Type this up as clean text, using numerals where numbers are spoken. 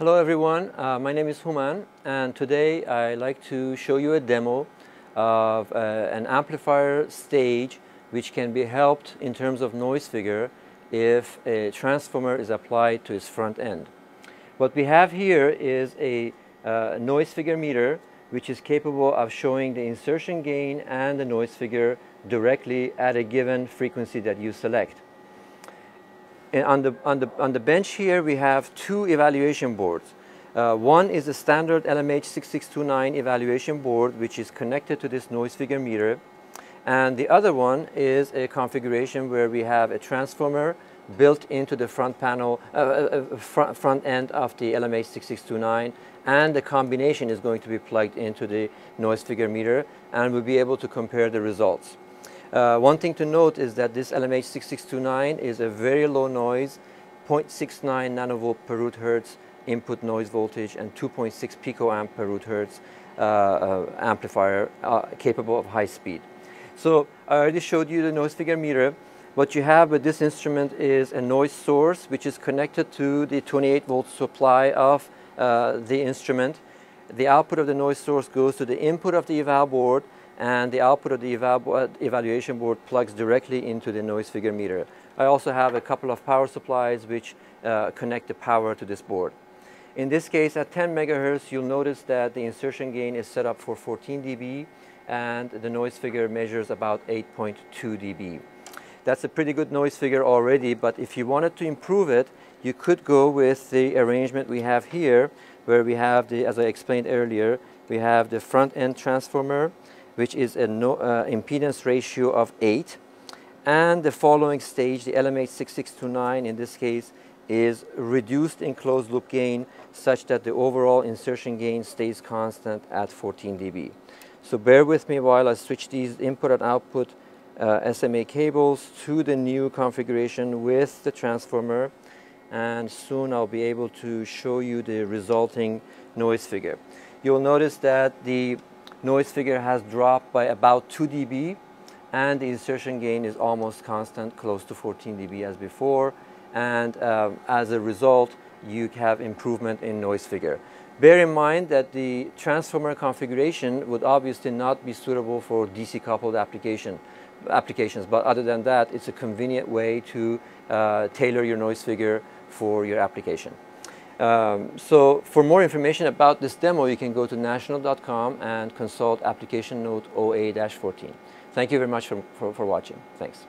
Hello everyone, my name is Human, and today I'd like to show you a demo of an amplifier stage which can be helped in terms of noise figure if a transformer is applied to its front end. What we have here is a noise figure meter which is capable of showing the insertion gain and the noise figure directly at a given frequency that you select. And on the bench here, we have two evaluation boards. One is the standard LMH6629 evaluation board, which is connected to this noise figure meter. And the other one is a configuration where we have a transformer built into the front end of the LMH6629, and the combination is going to be plugged into the noise figure meter, and we'll be able to compare the results. One thing to note is that this LMH6629 is a very low noise, 0.69 nanovolt per root hertz input noise voltage and 2.6 picoamp per root hertz amplifier capable of high speed. So I already showed you the noise figure meter. What you have with this instrument is a noise source which is connected to the 28 volt supply of the instrument. The output of the noise source goes to the input of the eval board, and the output of the evaluation board plugs directly into the noise figure meter. I also have a couple of power supplies which connect the power to this board. In this case, at 10 megahertz, you'll notice that the insertion gain is set up for 14 dB, and the noise figure measures about 8.2 dB. That's a pretty good noise figure already, but if you wanted to improve it, you could go with the arrangement we have here, where we have, as I explained earlier, we have the front-end transformer, which is an impedance ratio of 8. And the following stage, the LMH6629 in this case, is reduced in closed loop gain such that the overall insertion gain stays constant at 14 dB. So bear with me while I switch these input and output SMA cables to the new configuration with the transformer, and soon I'll be able to show you the resulting noise figure. You'll notice that the noise figure has dropped by about 2 dB, and the insertion gain is almost constant, close to 14 dB as before, and as a result you have improvement in noise figure. Bear in mind that the transformer configuration would obviously not be suitable for DC coupled applications, but other than that it's a convenient way to tailor your noise figure for your application. So for more information about this demo, you can go to national.com and consult application note OA-14. Thank you very much for watching. Thanks.